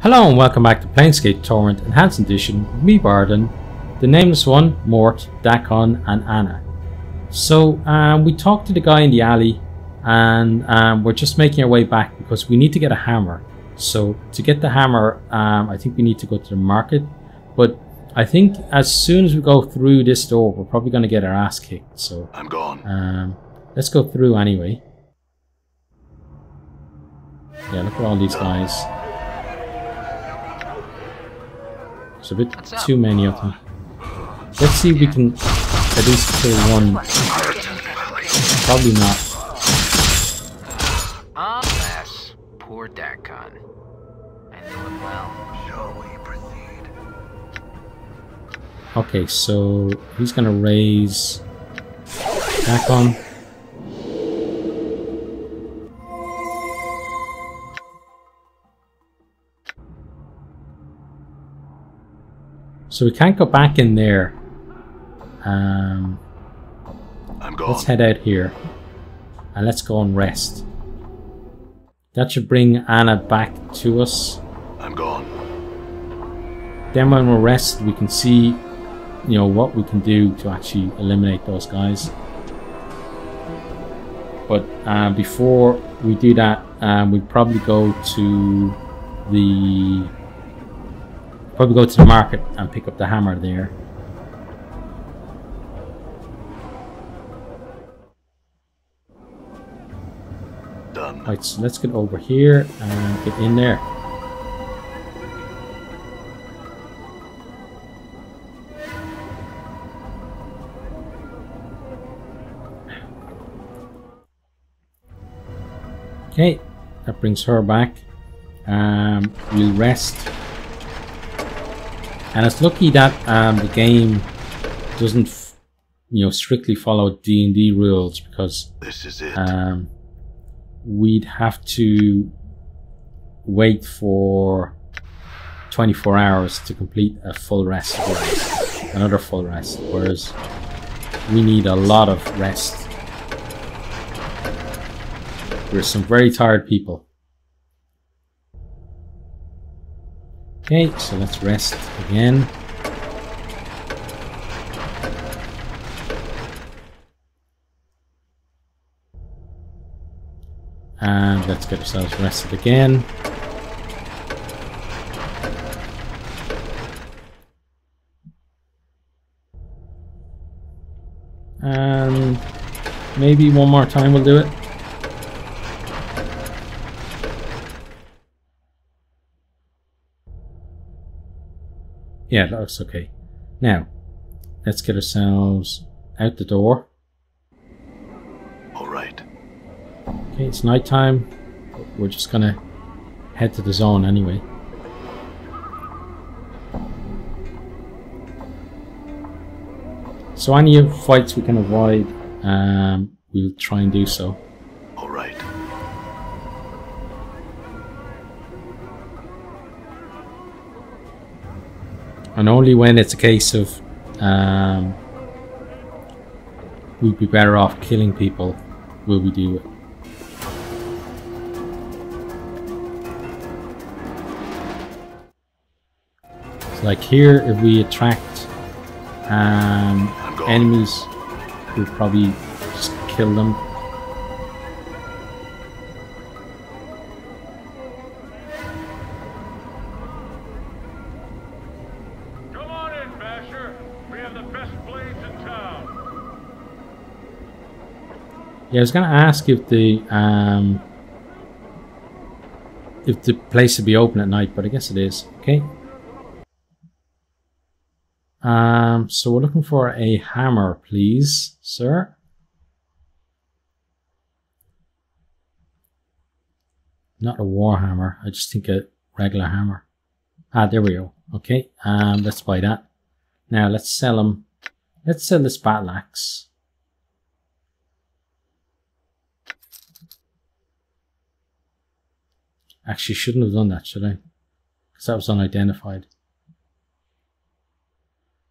Hello and welcome back to Planescape Torment Enhanced Edition with me, Barden, the Nameless One, Mort, Dak'kon and Annah. So we talked to the guy in the alley and we're just making our way back because we need to get a hammer. So to get the hammer, I think we need to go to the market. But I think as soon as we go through this door, we're probably going to get our ass kicked. So I'm gone. Let's go through anyway. Yeah, look at all these guys. A bit too many of them. Let's see if we can at least kill one. Probably not. Alas, poor Dak'kon. I know him well. Shall we proceed? Okay, so he's gonna raise Dak'kon. So we can't go back in there. I'm gone. Let's head out here and let's go and rest. That should bring Annah back to us. I'm gone. Then when we're rested, we can see, you know, what we can do to actually eliminate those guys. But before we do that, we'd probably go to the. Probably go to the market and pick up the hammer there. Done. Right, so let's get over here and get in there. Okay, that brings her back. We'll rest. And it's lucky that the game doesn't, strictly follow D&D rules, because this is it. We'd have to wait for 24 hours to complete a full rest, whereas, another full rest, whereas we need a lot of rest. We're some very tired people. Okay, so let's rest again. And let's get ourselves rested again. And maybe one more time we'll do it. Yeah, that looks okay. Now, let's get ourselves out the door. Alright. Okay, it's night time. We're just gonna head to the zone anyway. So any fights we can avoid, we'll try and do so. Alright. And only when it's a case of we'd be better off killing people will we do it. It's like here, if we attract enemies, we'll probably just kill them. Yeah, I was gonna ask if the place would be open at night, but I guess it is. Okay. So we're looking for a hammer, please, sir. Not a war hammer. I just think a regular hammer. Ah, there we go. Okay. Let's buy that. Now let's sell them. Let's sell this battle axe. Actually, shouldn't have done that, should I? Because that was unidentified.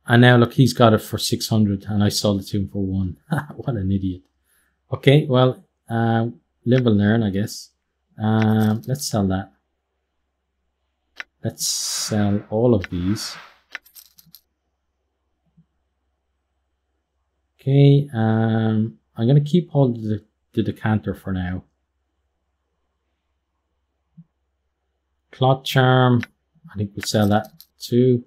And now, look, he's got it for 600, and I sold it to him for 1. What an idiot. Okay, well, live and learn, I guess. Let's sell that. Let's sell all of these. Okay, I'm gonna keep hold of the decanter for now. Clot charm, I think we'll sell that too.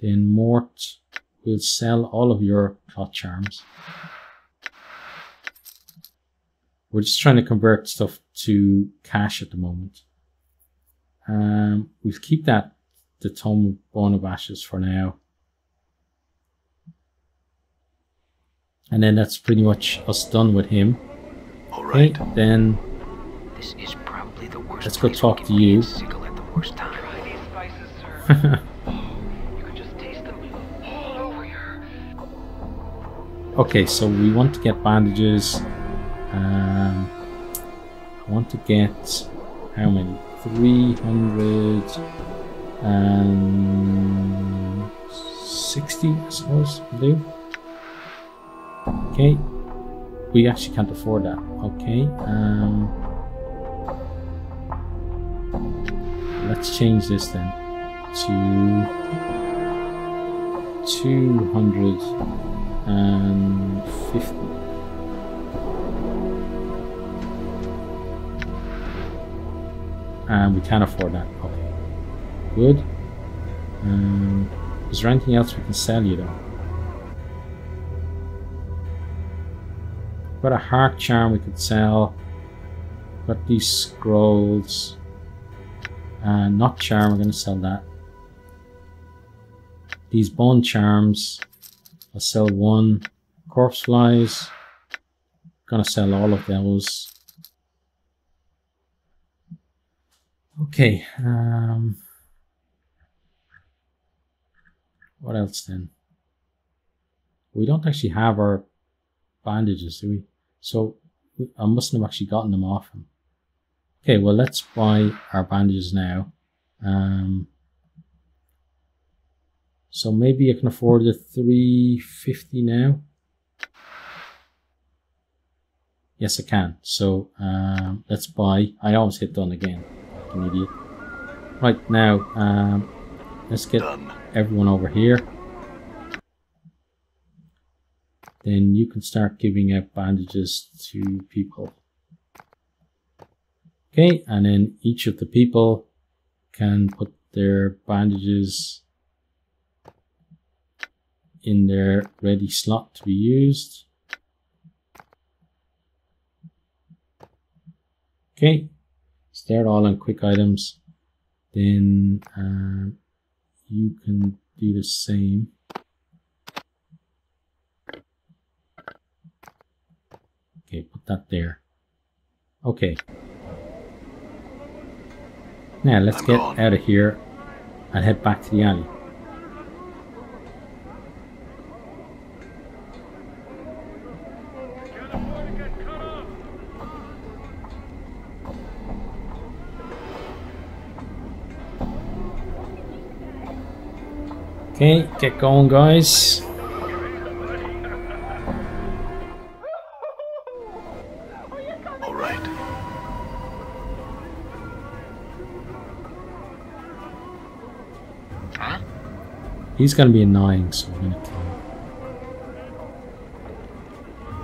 Then Mort, we'll sell all of your clot charms. We're just trying to convert stuff to cash at the moment. We'll keep that, the Tome Bone of Ashes for now. And then that's pretty much us done with him. All right. Okay, then this is probably the worst. Let's go talk to you. At the worst time. Try these spices, sir. You can just taste them all over here. Okay, so we want to get bandages. I want to get how many? 360, I suppose. Do. Okay, we actually can't afford that. Okay, let's change this then to 250. And we can't afford that. Okay, good. Is there anything else we can sell you though? Got a heart charm we could sell. Got these scrolls. Knot charm, we're gonna sell that. These bone charms, I'll sell one. Corpse flies, gonna sell all of those. Okay, what else then? We don't actually have our bandages, do we? So I mustn't have actually gotten them off him. Okay, well, let's buy our bandages now. So maybe I can afford the 350 now. Yes, I can. So let's buy. I always hit done again, like an idiot. Right now, let's get everyone over here. Then you can start giving out bandages to people. Okay, and then each of the people can put their bandages in their ready slot to be used. Okay, so they're all on quick items. Then you can do the same. Okay, put that there. Okay. Now let's get out of here and head back to the alley. Okay, get going, guys. He's gonna be annoying, so I'm gonna kill him.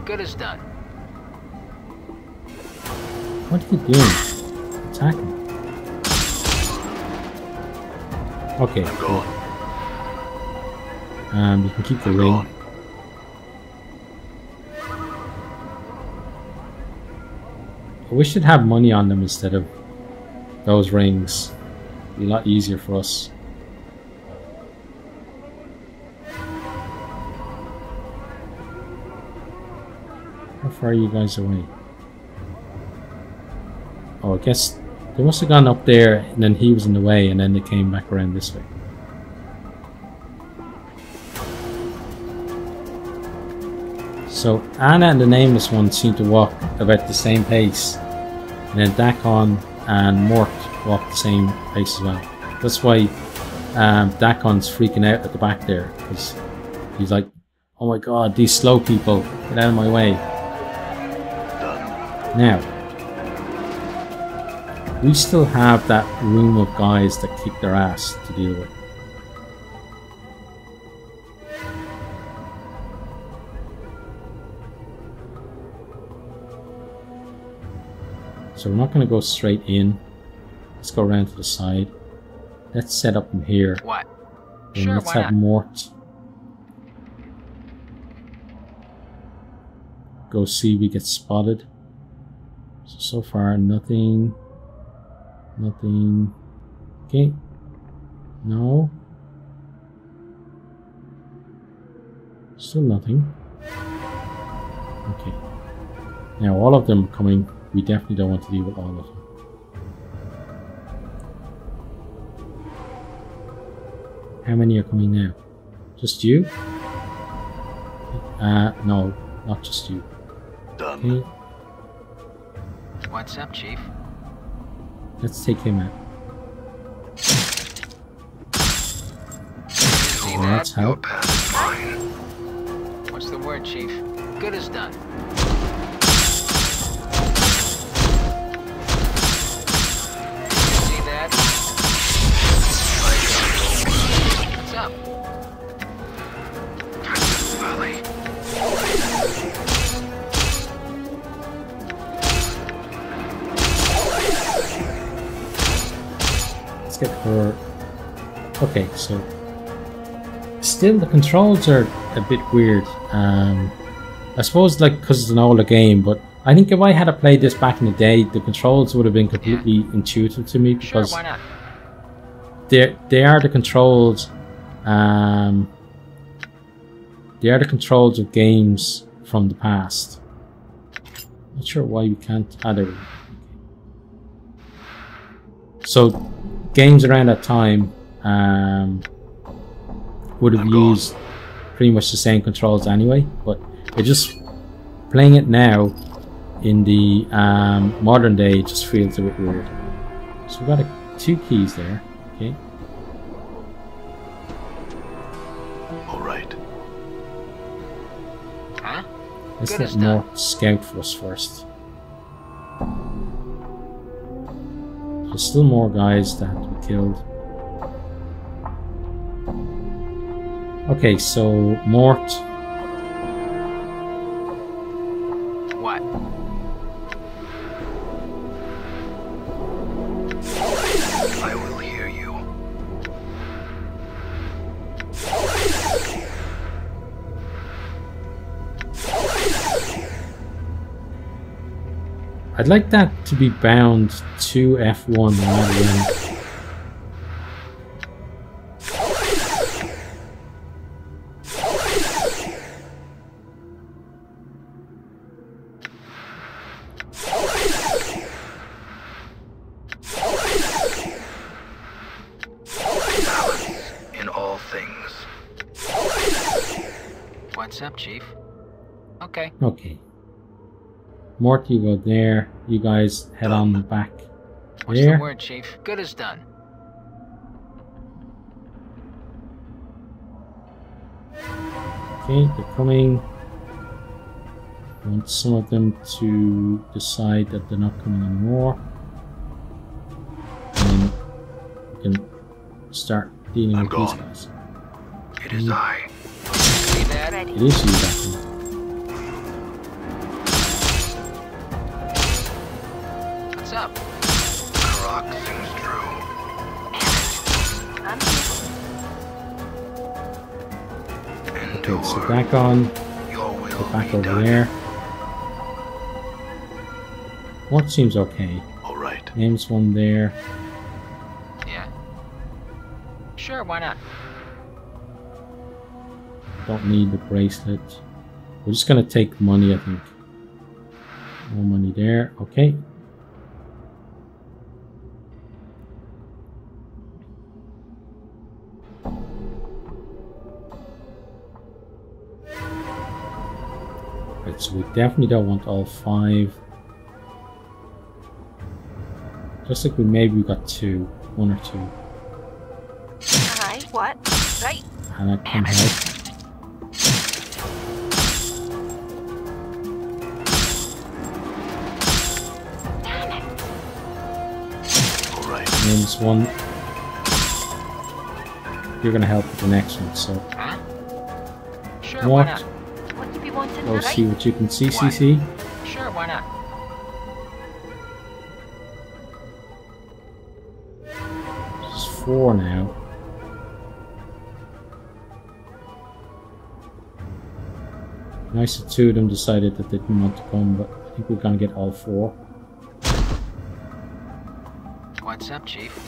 Good as done. What are you doing? Attacking. Okay. I'm gone. You can keep the ring. I wish they'd have money on them instead of those rings. It'd be a lot easier for us. How far are you guys away? Oh, I guess they must have gone up there and then he was in the way and then they came back around this way. So Annah and the Nameless One seem to walk about the same pace, and then Dak'kon and Mort walk the same pace as well. That's why Dakon's freaking out at the back there, because he's like, oh my god, these slow people, get out of my way. Now, we still have that room of guys that kick their ass to deal with. So we're not going to go straight in. Let's go around to the side. Let's set up from here. What? And sure, let's have Mort go see we get spotted. So far, nothing. Nothing. Okay. No. Still nothing. Okay. Now all of them coming. We definitely don't want to deal with all of them. How many are coming now? Just you? No, not just you. Done. Okay. What's up, Chief? Let's take him out. See that? That's how. What's the word, Chief? Good as done. Or okay, so still the controls are a bit weird. I suppose like because it's an older game, but I think if I had played this back in the day, the controls would have been completely intuitive to me, because sure, why not? they are the controls. They are the controls of games from the past. Not sure why you can't either. So. Games around that time would have used pretty much the same controls anyway, but it just playing it now in the modern day just feels a bit weird. So we've got two keys there. Okay. All right. Huh? Let's let more scout for us first. There's still more guys that have to be killed. Okay, so Mort. What? I will hear you. I'd like that to be bound to F1 rather than in all things. What's up, Chief? Okay. Okay. Mort, you go there. You guys head on back. What's the word, Chief? Good as done. Okay, they're coming. I want some of them to decide that they're not coming anymore. And we can start dealing with these guys. It is I. It is you, Dak'kon. Okay, so Dak'kon, get back over there. What seems okay? All right. Name's one there. Yeah. Sure, why not? Don't need the bracelet. We're just gonna take money, I think. More money there. Okay. So we definitely don't want all five. Just like we maybe got two, one or two. Hi, what? Right. Annah can help. names one. You're gonna help with the next one, so. Huh? Sure, what? Why not? What do you want to do? Go see what you can see, CC. Sure, why not? It's 4 now. Nice that 2 of them decided that they didn't want to come, but I think we're gonna get all 4. What's up, Chief?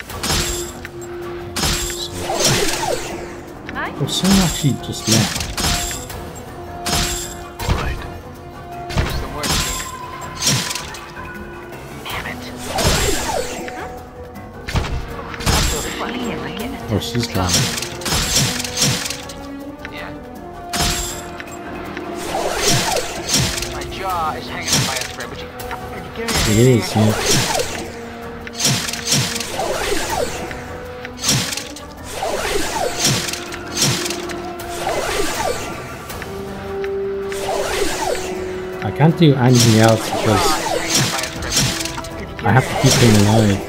Oh, someone actually just left. Right. Here's the word, Chief. Damn it. Oh, she's gone. It is, yeah. I can't do anything else because I have to keep him alive.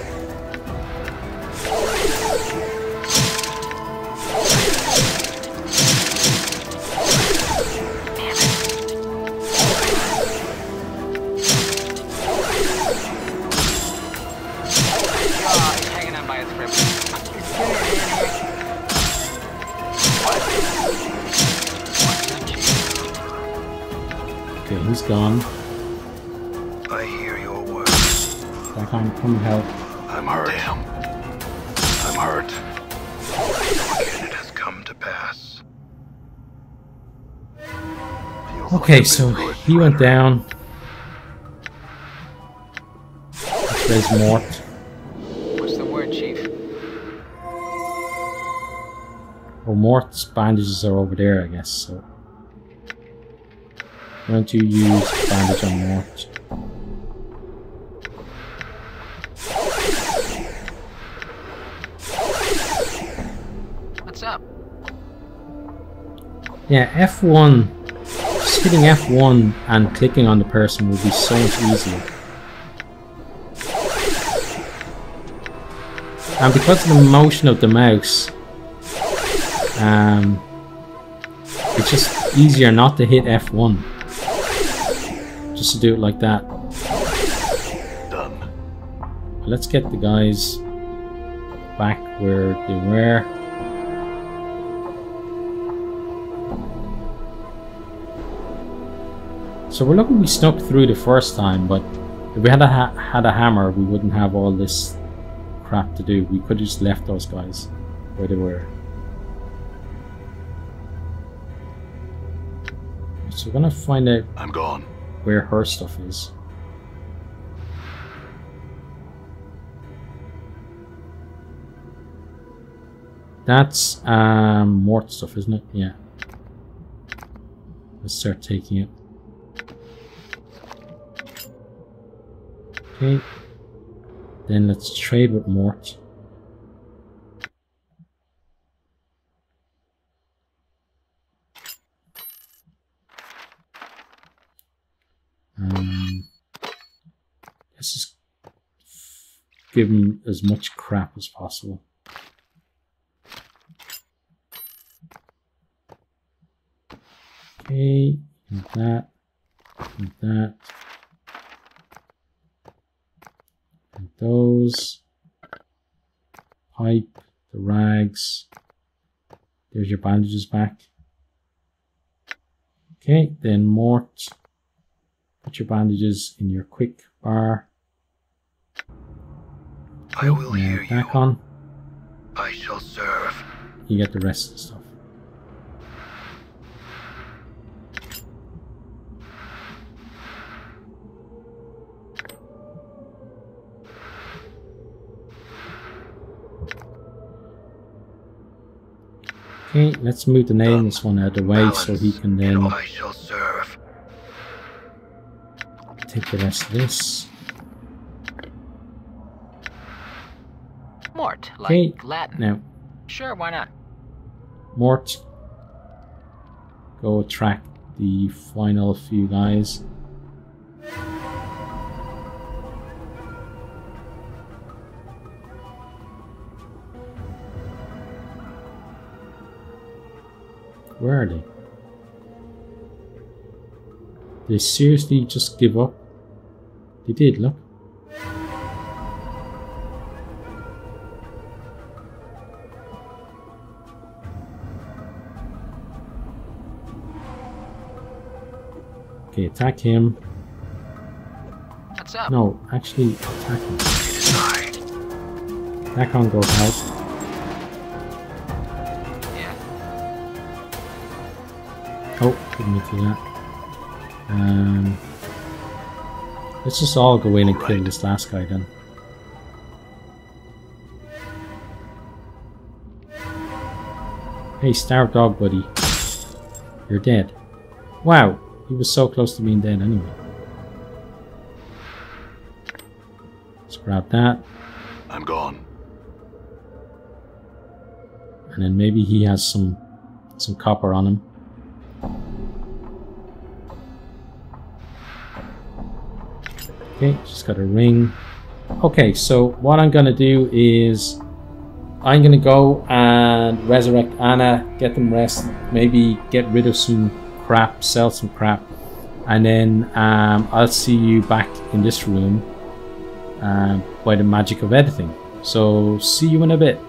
Okay, so he went down. There's Mort. What's the word, Chief? Oh, Mort's bandages are over there, I guess, so. Why don't you use bandage on Mort? What's up? Yeah, F1. Hitting F1 and clicking on the person will be so much easier. And because of the motion of the mouse, it's just easier not to hit F1. Just to do it like that. Done. Let's get the guys back where they were. So we're lucky we snuck through the first time, but if we had had a hammer, we wouldn't have all this crap to do. We could have just left those guys where they were. So we're gonna find out where her stuff is. That's Mort stuff, isn't it? Yeah. Let's start taking it. Okay, then let's trade with Mort. Let's just give him as much crap as possible. Okay, like that, like that. And those pipe, the rags, there's your bandages back. Okay, then Mort, put your bandages in your quick bar. I will hear you. Dak'kon. I shall serve. You get the rest of the stuff. Okay, let's move the nameless one out of the way so he can then take the rest of this. Mort, like Latin. Now, sure, why not? Mort, go attract the final few guys. Where are they? They seriously just give up? They did, look. Okay, attack him. What's up? No, actually attack him. Dak'kon goes out. Oh, didn't mean to do that. Let's just all go in and kill this last guy then. Hey, starved dog buddy. You're dead. Wow, he was so close to being dead anyway. Let's grab that. I'm gone. And then maybe he has some copper on him. Okay, just got a ring. Okay, so what I'm gonna do is I'm gonna go and resurrect Annah, get them rest, maybe get rid of some crap, sell some crap, and then I'll see you back in this room by the magic of editing. So see you in a bit.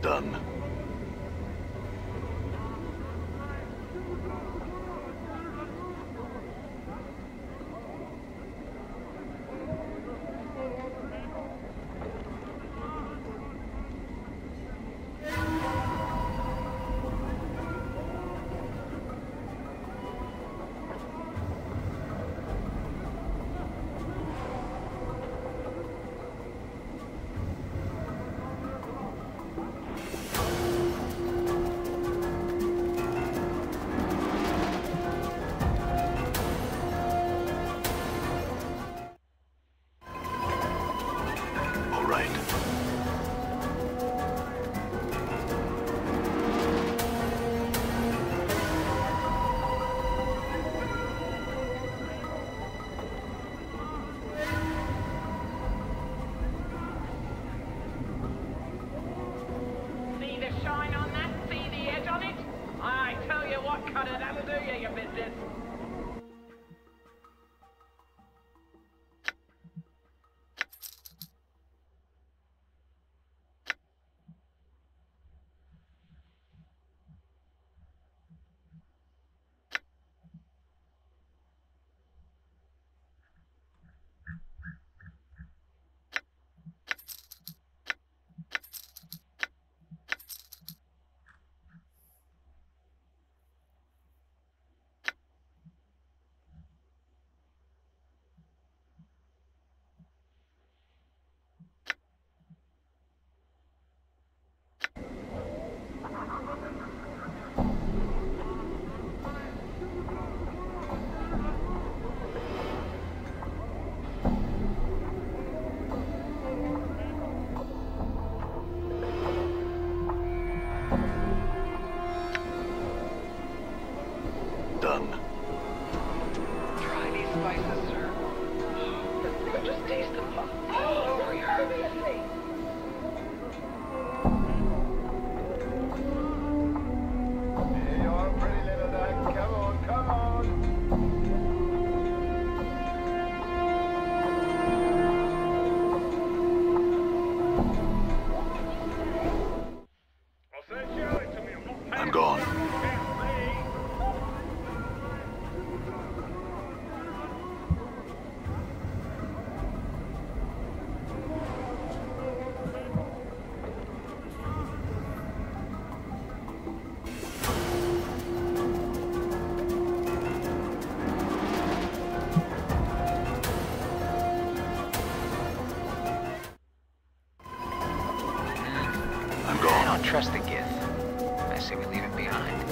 Done. trust the Gith. I say we leave it behind.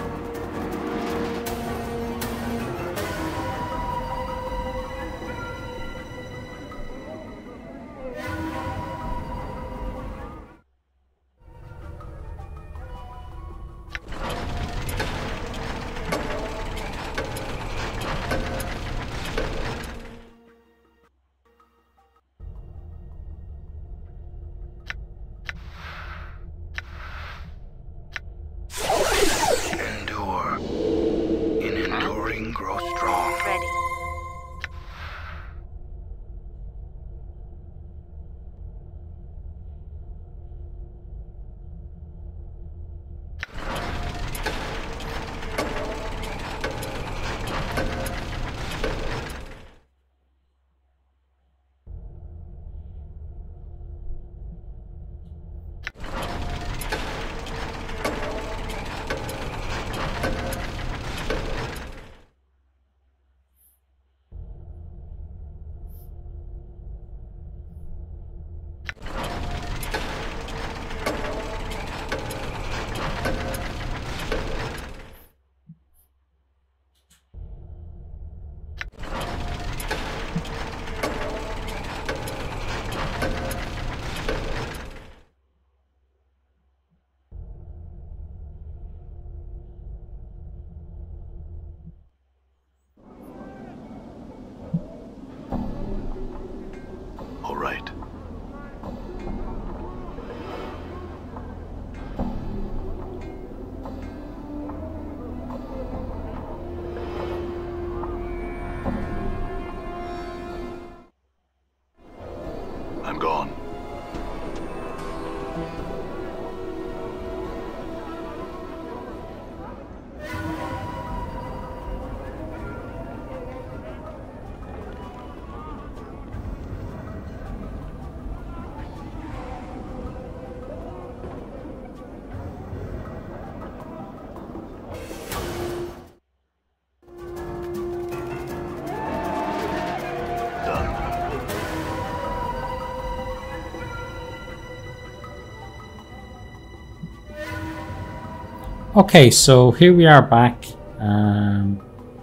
Okay, so here we are back in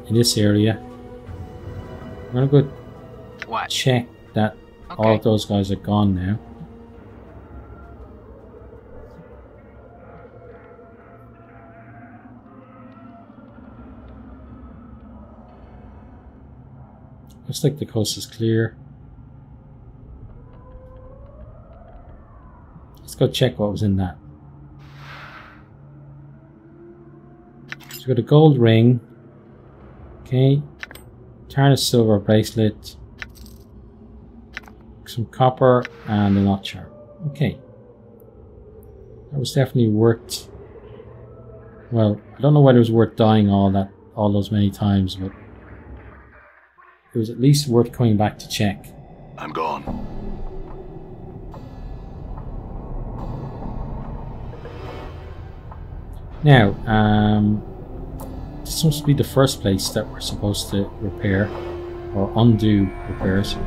this area. I'm gonna go check that all of those guys are gone now. Looks like the coast is clear. Let's go check what was in that. So we got a gold ring, okay, tarnished silver bracelet, some copper and a knot charm. Okay, that was definitely worth, well, I don't know whether it was worth dying all those many times, but it was at least worth coming back to check. I'm gone. Now, this seems to be the first place that we're supposed to repair or undo repairs.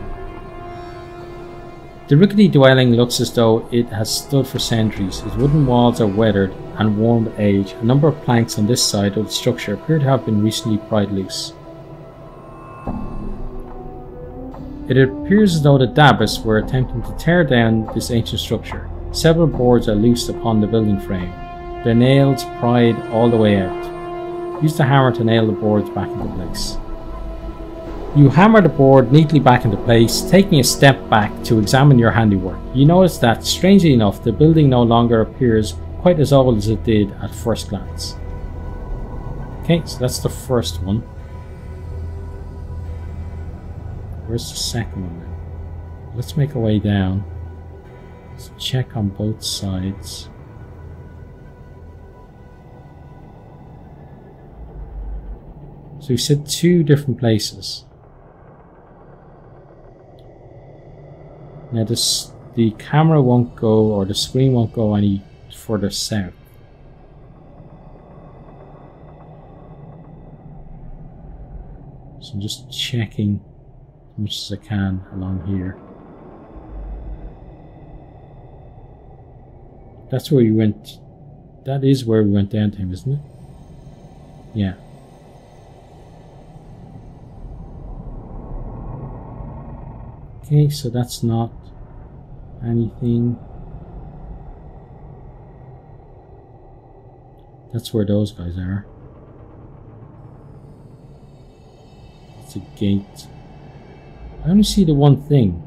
The rickety dwelling looks as though it has stood for centuries. Its wooden walls are weathered and worn with age. A number of planks on this side of the structure appear to have been recently pried loose. It appears as though the Dabbas were attempting to tear down this ancient structure. Several boards are loosed upon the building frame, their nails pried all the way out. Use the hammer to nail the boards back into place. You hammer the board neatly back into place, taking a step back to examine your handiwork. You notice that, strangely enough, the building no longer appears quite as old as it did at first glance. Okay, so that's the first one. Where's the second one now? Let's make our way down. Let's check on both sides. So we've said two different places. Now this, the camera won't go, or the screen won't go any further south. So I'm just checking as much as I can along here. That's where we went That is where we went to end him, isn't it? Yeah. Okay, so that's not anything. That's where those guys are. It's a gate. I only see the one thing.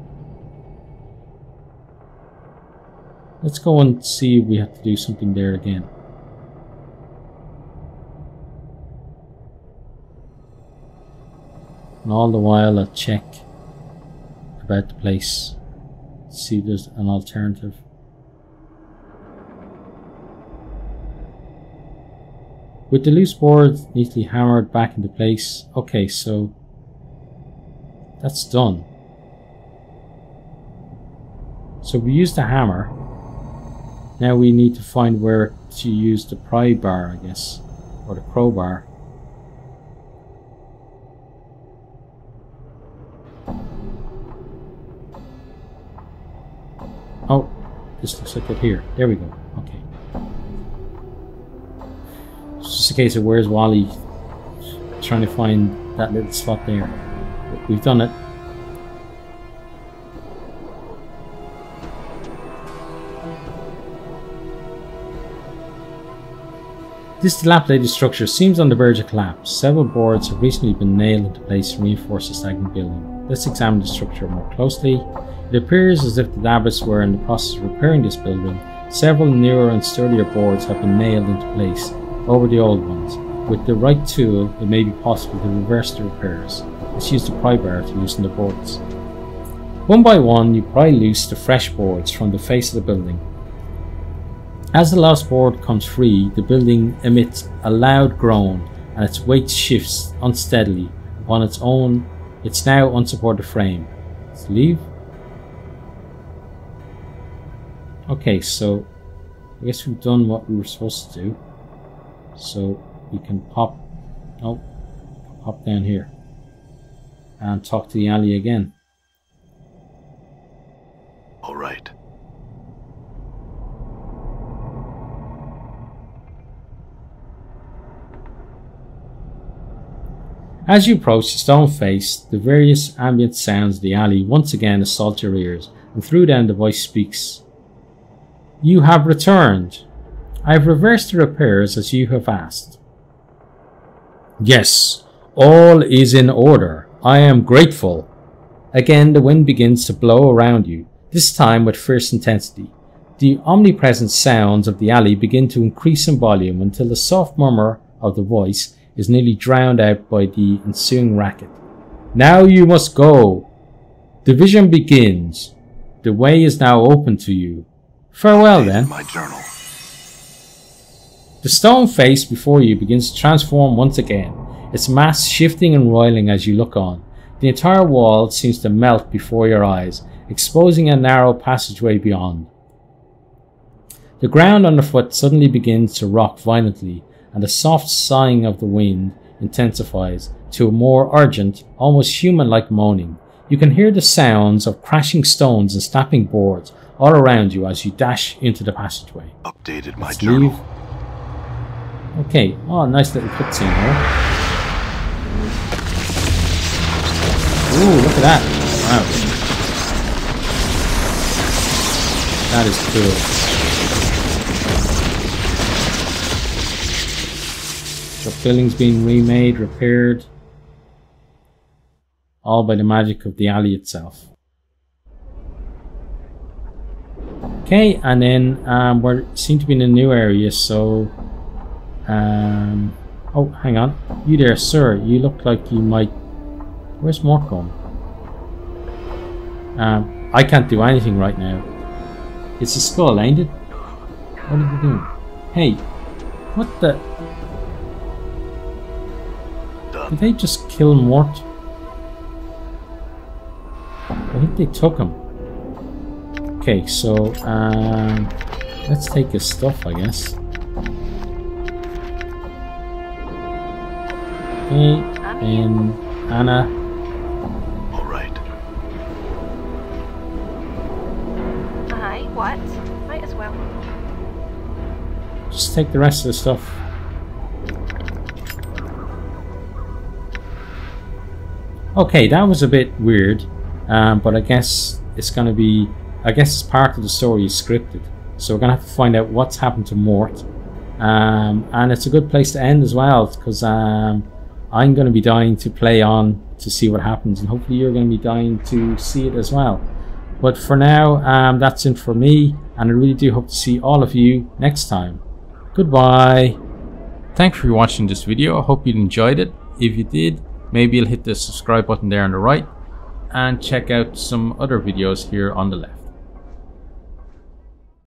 Let's go and see if we have to do something there again. And all the while I'll check about the place. See if there's an alternative. With the loose board neatly hammered back into place. Okay, so that's done. So we used the hammer. Now we need to find where to use the pry bar, I guess, or the crowbar. Oh, this looks like it here. There we go. Okay. It's just a case of where's Wally trying to find that little slot there. We've done it. This dilapidated structure seems on the verge of collapse. Several boards have recently been nailed into place to reinforce the stagnant building. Let's examine the structure more closely. It appears as if the Dabbits were in the process of repairing this building. Several newer and sturdier boards have been nailed into place over the old ones. With the right tool, it may be possible to reverse the repairs. Let's use the pry bar to loosen the boards. One by one, you pry loose the fresh boards from the face of the building. As the last board comes free, the building emits a loud groan and its weight shifts unsteadily upon its own, its now unsupported frame. Let's leave. Okay, so I guess we've done what we were supposed to do. So we can pop down here and talk to the alley again. All right. As you approach the stone face, the various ambient sounds of the alley once again assault your ears, and through them the voice speaks. You have returned. I have reversed the repairs as you have asked. Yes, all is in order. I am grateful. Again, the wind begins to blow around you, this time with fierce intensity. The omnipresent sounds of the alley begin to increase in volume until the soft murmur of the voice is nearly drowned out by the ensuing racket. Now you must go. The vision begins. The way is now open to you. Farewell then. My journal. The stone face before you begins to transform once again, its mass shifting and roiling as you look on. The entire wall seems to melt before your eyes, exposing a narrow passageway beyond. The ground underfoot suddenly begins to rock violently, and the soft sighing of the wind intensifies to a more urgent, almost human-like moaning. You can hear the sounds of crashing stones and snapping boards all around you as you dash into the passageway. Updated my journal. Okay, oh, nice little cutscene here. Ooh, look at that. Wow. That is cool. The building's being remade, repaired. All by the magic of the alley itself. Okay, and then we seem to be in a new area, so... oh, hang on. You there, sir. You look like you might... Where's Mort going? I can't do anything right now. It's a skull, ain't it? What are you doing? Hey, what the... Did they just kill Mort? I think they took him. Okay, so... let's take his stuff, I guess. Okay, and Annah. All right. Aye, what? Might as well. just take the rest of the stuff. Okay, that was a bit weird, but I guess it's going to be... I guess it's part of the story is scripted. So we're going to have to find out what's happened to Mort. And it's a good place to end as well, because I'm going to be dying to play on to see what happens, and hopefully you're going to be dying to see it as well. But for now, that's it for me, and I really do hope to see all of you next time. Goodbye. Thanks for watching this video. I hope you enjoyed it. If you did, maybe you'll hit the subscribe button there on the right, and check out some other videos here on the left.